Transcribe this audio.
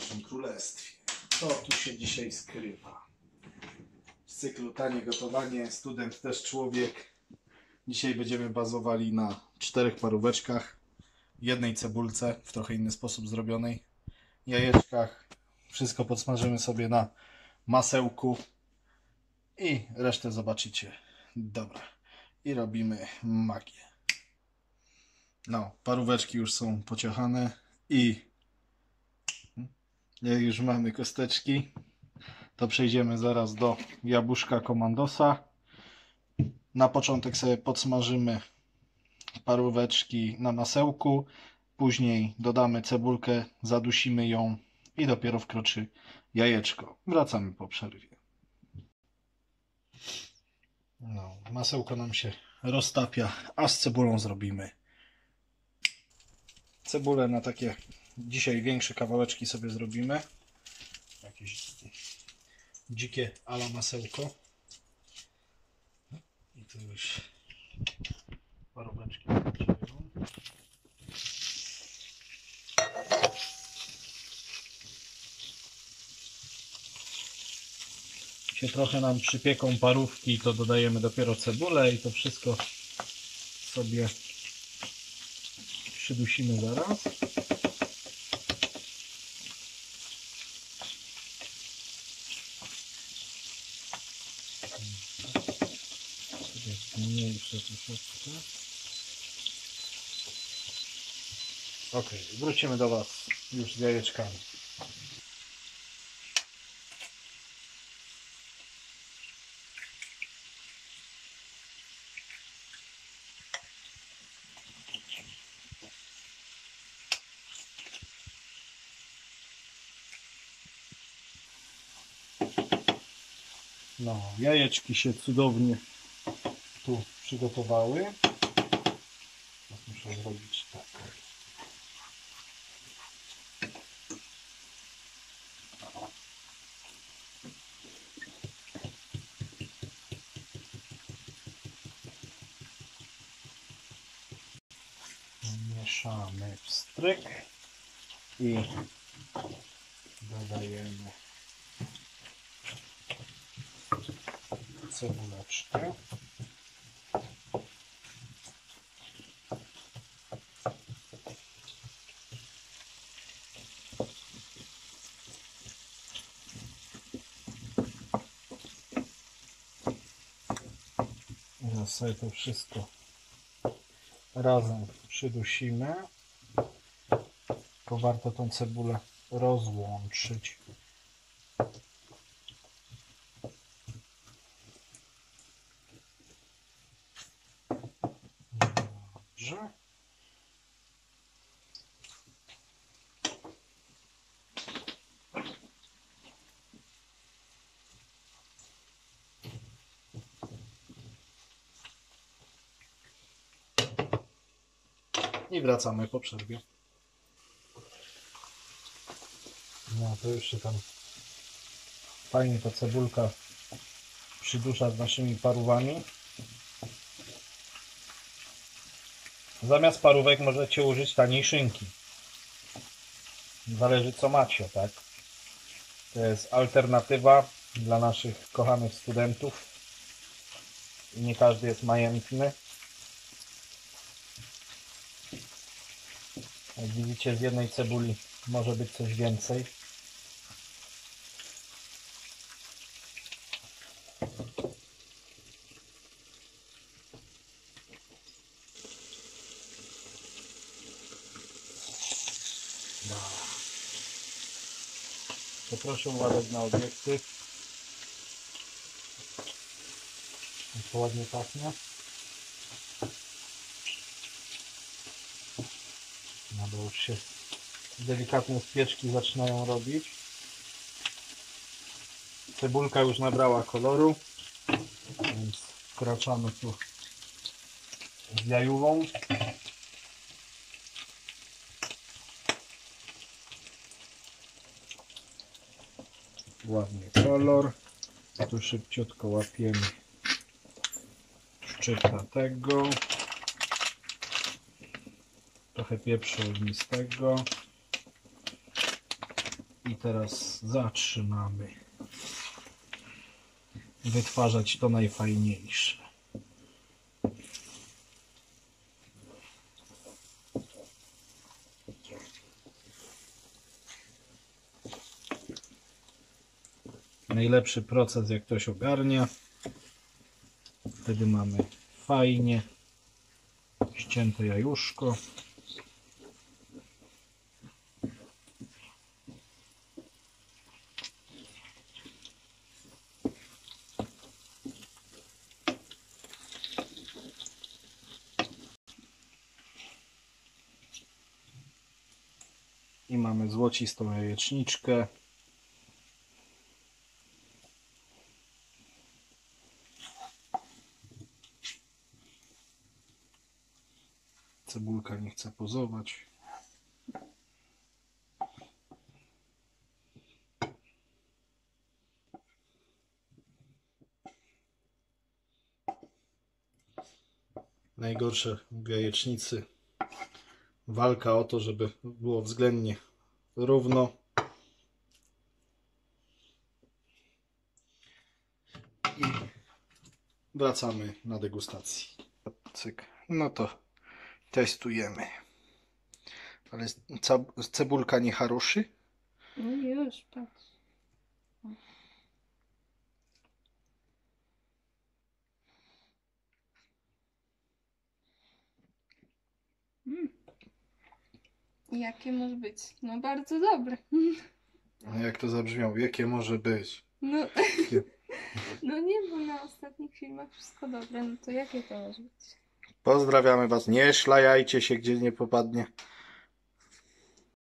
naszym królestwie. Co tu się dzisiaj skrywa? Z cyklu Tanie Gotowanie, Student też Człowiek. Dzisiaj będziemy bazowali na 4 paróweczkach, jednej cebulce, w trochę inny sposób zrobionej, jajeczkach. Wszystko podsmażymy sobie na masełku i resztę zobaczycie. Dobra. I robimy magię. No, paróweczki już są pociachane i jak już mamy kosteczki, to przejdziemy zaraz do jabłuszka komandosa. Na początek sobie podsmażymy paróweczki na masełku, później dodamy cebulkę, zadusimy ją i dopiero wkroczy jajeczko. Wracamy po przerwie. No, masełko nam się roztapia, a z cebulą zrobimy. Cebulę na takie dzisiaj większe kawałeczki sobie zrobimy. Jakieś dzikie a la masełko. I tu już paróweczki. Się trochę nam przypieką parówki, to dodajemy dopiero cebulę i to wszystko sobie przydusimy zaraz. Mniejsze troszeczkę. Ok, wrócimy do Was już z jajeczkami. No, jajeczki się cudownie tu przygotowały. Teraz muszę zrobić tak. Mieszamy wstryk i dodajemy cebuleczkę. Teraz sobie to wszystko razem przydusimy, tylko warto tą cebulę rozłączyć. Dobrze. I wracamy po przerwie. No to już się tam fajnie ta cebulka przydusza z naszymi parówami. Zamiast parówek możecie użyć taniej szynki. Zależy co macie, tak? To jest alternatywa dla naszych kochanych studentów. I nie każdy jest majętny. Jak widzicie, z jednej cebuli może być coś więcej. No. To proszę uważać na obiektyw. To ładnie pachnie. No bo już się delikatnie z pieczki zaczynają robić. Cebulka już nabrała koloru, więc wkraczamy tu z jajową. Ładny kolor. Tu szybciutko łapiemy szczypta tego. Trochę pieprzu ognistego I teraz zaczynamy wytwarzać to najfajniejsze. Najlepszy proces, jak ktoś ogarnia, wtedy mamy fajnie ścięte jajuszko. I mamy złocistą jajeczniczkę. Cebulka nie chce pozować. Najgorsze w jajecznicy walka o to, żeby było względnie równo. I wracamy na degustacji. Cyk. No to testujemy. Ale cebulka nie haruszy? No już, patrz. Jakie może być? No bardzo dobre. A jak to zabrzmiało? Jakie może być? No, no nie, bo na ostatnich filmach wszystko dobre. No to jakie to może być? Pozdrawiamy Was. Nie szlajajcie się, gdzie nie popadnie.